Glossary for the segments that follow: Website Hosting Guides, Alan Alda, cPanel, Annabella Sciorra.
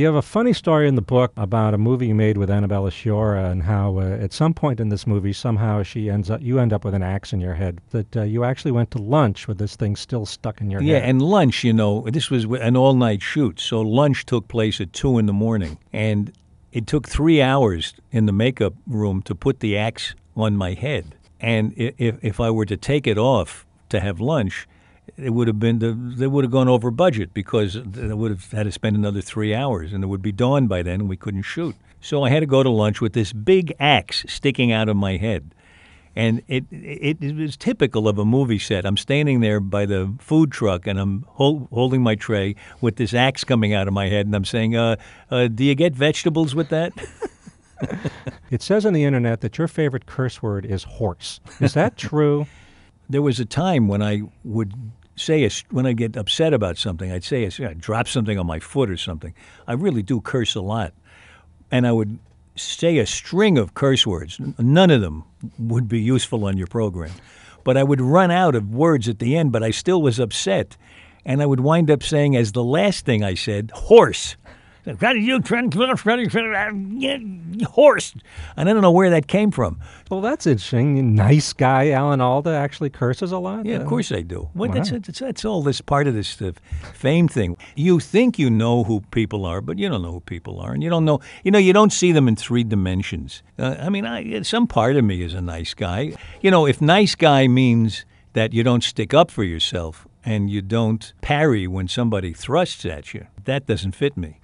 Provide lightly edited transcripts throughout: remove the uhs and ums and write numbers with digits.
You have a funny story in the book about a movie you made with Annabella Sciorra and how at some point in this movie, somehow you end up with an axe in your head, that you actually went to lunch with this thing still stuck in your head. Yeah, and lunch, you know, this was an all-night shoot, so lunch took place at 2 in the morning, and it took 3 hours in the makeup room to put the axe on my head. And if I were to take it off to have lunch, it would have been they would have gone over budget because they would have had to spend another 3 hours, and it would be dawn by then, and we couldn't shoot. So I had to go to lunch with this big axe sticking out of my head, and it was typical of a movie set. I'm standing there by the food truck, and I'm holding my tray with this axe coming out of my head, and I'm saying, "Do you get vegetables with that?" It says on the internet that your favorite curse word is horse. Is that true? There was a time when I would say, when I get upset about something, I'd say, I'd drop something on my foot or something. I really do curse a lot. And I would say a string of curse words. None of them would be useful on your program. But I would run out of words at the end, but I still was upset. And I would wind up saying, as the last thing I said, horse. Horse. And I don't know where that came from. Well, that's interesting. Nice guy Alan Alda actually curses a lot. Yeah, of course I do. Well, wow. That's all this part of this fame thing. You think you know who people are, but you don't know who people are. And you don't know, you don't see them in 3 dimensions. Some part of me is a nice guy. You know, if nice guy means that you don't stick up for yourself and you don't parry when somebody thrusts at you, that doesn't fit me.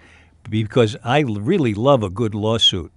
Because I really love a good lawsuit.